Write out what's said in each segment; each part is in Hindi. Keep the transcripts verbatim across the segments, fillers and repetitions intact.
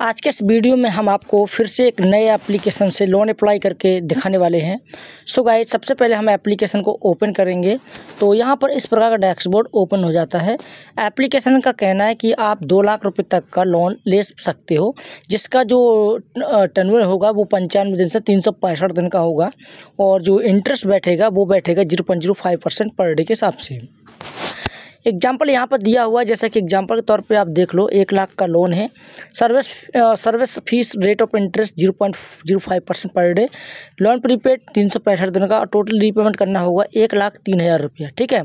आज के इस वीडियो में हम आपको फिर से एक नए एप्लीकेशन से लोन अप्लाई करके दिखाने वाले हैं। सो गाइस, सबसे पहले हम एप्लीकेशन को ओपन करेंगे तो यहाँ पर इस प्रकार का डैशबोर्ड ओपन हो जाता है। एप्लीकेशन का कहना है कि आप दो लाख रुपए तक का लोन ले सकते हो, जिसका जो टर्नओवर होगा वो पंचानवे दिन से तीन सौ पैंसठ दिन का होगा और जो इंटरेस्ट बैठेगा वो बैठेगा zero point zero five percent per day के हिसाब से। एग्जाम्पल यहाँ पर दिया हुआ है, जैसा कि एग्जाम्पल के तौर पे आप देख लो, एक लाख का लोन है। Service service fee rate of interest zero point zero five percent per day, loan prepaid तीन सौ पैंसठ दिन का और टोटल रीपेमेंट करना होगा एक लाख तीन हज़ार रुपया। ठीक है,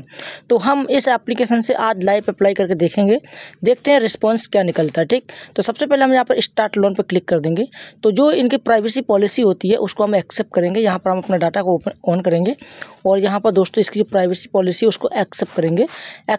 तो हम इस एप्लीकेशन से आज लाइव अप्लाई करके देखेंगे, देखते हैं रिस्पॉन्स क्या निकलता है। ठीक, तो सबसे पहले हम यहाँ पर स्टार्ट लोन पर क्लिक कर देंगे। तो जो इनकी प्राइवेसी पॉलिसी होती है उसको हम एक्सेप्ट करेंगे। यहाँ पर हम अपना डाटा को ऑन करेंगे और यहाँ पर दोस्तों इसकी जो प्राइवेसी पॉलिसी है उसको एक्सेप्ट करेंगे।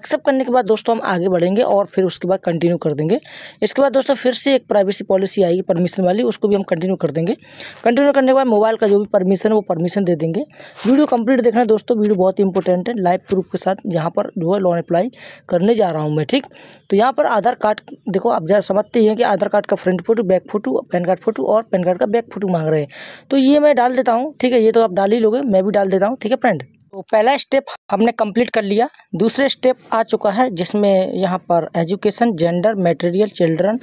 एक्सेप्ट करने के बाद दोस्तों हम आगे बढ़ेंगे और फिर उसके बाद कंटिन्यू कर देंगे। इसके बाद दोस्तों फिर से एक प्राइवेसी पॉलिसी आएगी परमिशन वाली, उसको भी हम कंटिन्यू कर देंगे। कंटिन्यू करने के बाद मोबाइल का जो भी परमिशन है वो परमिशन दे देंगे। वीडियो कंप्लीट देखना दोस्तों, वीडियो बहुत ही इंपॉर्टेंट है, लाइव प्रूफ के साथ यहाँ पर जो है लोन अप्लाई करने जा रहा हूँ मैं। ठीक, तो यहाँ पर आधार कार्ड देखो, आप जहाँ समझते ही हैं कि आधार कार्ड का front photo, back photo, PAN card photo और पैन कार्ड का बैक फोटो मांग रहे हैं, तो ये मैं डाल देता हूँ। ठीक है, ये तो आप डाल ही लोगे, मैं भी डाल देता हूँ। ठीक है फ्रेंड, तो पहला स्टेप हमने कंप्लीट कर लिया। दूसरे स्टेप आ चुका है जिसमें यहाँ पर education, gender, material, children,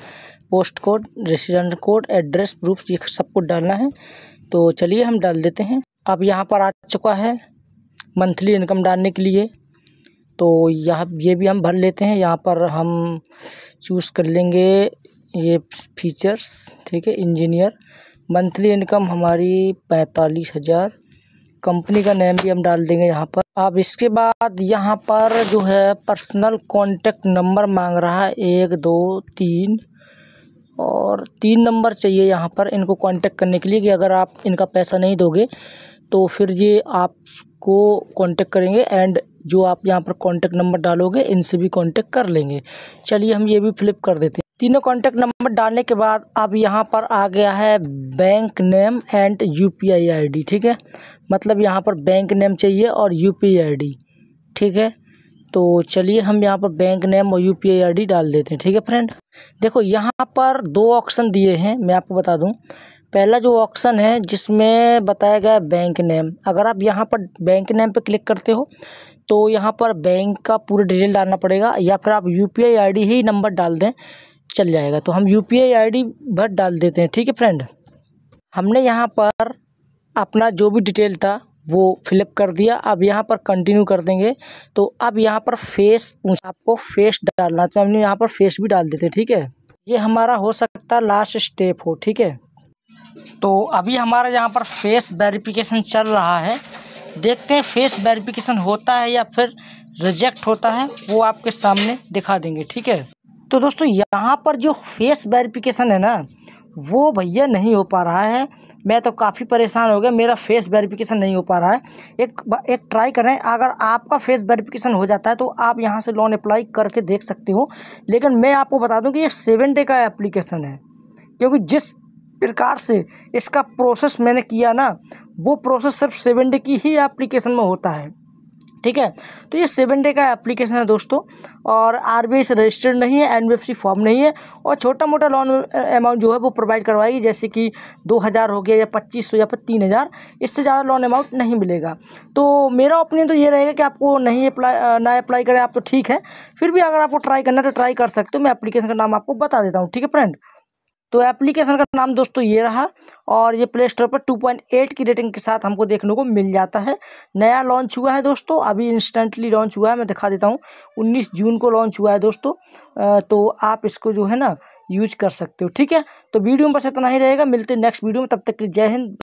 post code, resident code, address proof, ये सब कुछ डालना है। तो चलिए हम डाल देते हैं। अब यहाँ पर आ चुका है मंथली इनकम डालने के लिए, तो यहाँ ये भी हम भर लेते हैं। यहाँ पर हम चूज़ कर लेंगे ये फीचर्स। ठीक है, इंजीनियर, मंथली इनकम हमारी पैंतालीस हज़ार, कंपनी का नेम भी हम डाल देंगे यहाँ पर। अब इसके बाद यहाँ पर जो है पर्सनल कॉन्टैक्ट नंबर मांग रहा है, एक दो तीन और तीन नंबर चाहिए यहाँ पर इनको कांटेक्ट करने के लिए कि अगर आप इनका पैसा नहीं दोगे तो फिर ये आपको कांटेक्ट करेंगे एंड जो आप यहाँ पर कांटेक्ट नंबर डालोगे इनसे भी कांटेक्ट कर लेंगे। चलिए हम ये भी फ्लिप कर देते हैं। तीनों कांटेक्ट नंबर डालने के बाद अब यहाँ पर आ गया है bank name and UPI ID. ठीक है, मतलब यहाँ पर बैंक नेम चाहिए और यूपीआई आईडी। ठीक है, तो चलिए हम यहाँ पर बैंक नेम और यूपीआई आईडी डाल देते हैं। ठीक है फ्रेंड, देखो यहाँ पर दो ऑप्शन दिए हैं, मैं आपको बता दूँ। पहला जो ऑप्शन है जिसमें बताया गया है बैंक नेम, अगर आप यहाँ पर बैंक नेम पर क्लिक करते हो तो यहाँ पर बैंक का पूरा डिटेल डालना पड़ेगा, या फिर आप यूपीआई आईडी ही नंबर डाल दें चल जाएगा। तो हम यूपीआई आईडी भर डाल देते हैं। ठीक है फ्रेंड, हमने यहाँ पर अपना जो भी डिटेल था वो फिलअप कर दिया। अब यहाँ पर कंटिन्यू कर देंगे। तो अब यहाँ पर फेस, आपको फेस डालना, तो हमने यहाँ पर फेस भी डाल देते हैं। ठीक है, ये हमारा हो सकता है लास्ट स्टेप हो। ठीक है, तो अभी हमारा यहाँ पर फेस वेरिफिकेशन चल रहा है, देखते हैं फेस वेरिफिकेशन होता है या फिर रिजेक्ट होता है, वो आपके सामने दिखा देंगे। ठीक है, तो दोस्तों यहाँ पर जो फेस वेरिफिकेशन है ना वो भैया नहीं हो पा रहा है, मैं तो काफ़ी परेशान हो गया, मेरा फेस वेरिफिकेशन नहीं हो पा रहा है। एक एक ट्राई करें, अगर आपका फेस वेरिफिकेशन हो जाता है तो आप यहाँ से लोन अप्लाई करके देख सकते हो। लेकिन मैं आपको बता दूं कि ये सेवन डे का एप्लीकेशन है, क्योंकि जिस प्रकार से इसका प्रोसेस मैंने किया ना वो प्रोसेस सिर्फ सेवन डे की ही एप्लीकेशन में होता है। ठीक है, तो ये सेवन डे का एप्लीकेशन है दोस्तों, और आरबीआई से रजिस्टर्ड नहीं है, एनबीएफसी फॉर्म नहीं है, और छोटा मोटा लोन अमाउंट जो है वो प्रोवाइड करवाएगी, जैसे कि दो हज़ार हो गया या पच्चीस सौ या फिर तीन हज़ार, इससे ज़्यादा लोन अमाउंट नहीं मिलेगा। तो मेरा ओपिनियन तो ये रहेगा कि आपको नहीं अप्लाई ना अप्लाई करें आप तो ठीक है, फिर भी अगर आपको ट्राई करना है तो ट्राई कर सकते हो। मैं एप्लीकेशन का नाम आपको बता देता हूँ। ठीक है फ्रेंड, तो एप्लीकेशन का नाम दोस्तों ये रहा, और ये प्ले स्टोर पर टू पॉइंट एट की रेटिंग के साथ हमको देखने को मिल जाता है। नया लॉन्च हुआ है दोस्तों, अभी इंस्टेंटली लॉन्च हुआ है, मैं दिखा देता हूँ, उन्नीस जून को लॉन्च हुआ है दोस्तों। तो आप इसको जो है ना यूज कर सकते हो। ठीक है, तो वीडियो में बस इतना ही रहेगा, मिलते हैं नेक्स्ट वीडियो में, तब तक के लिए जय हिंद।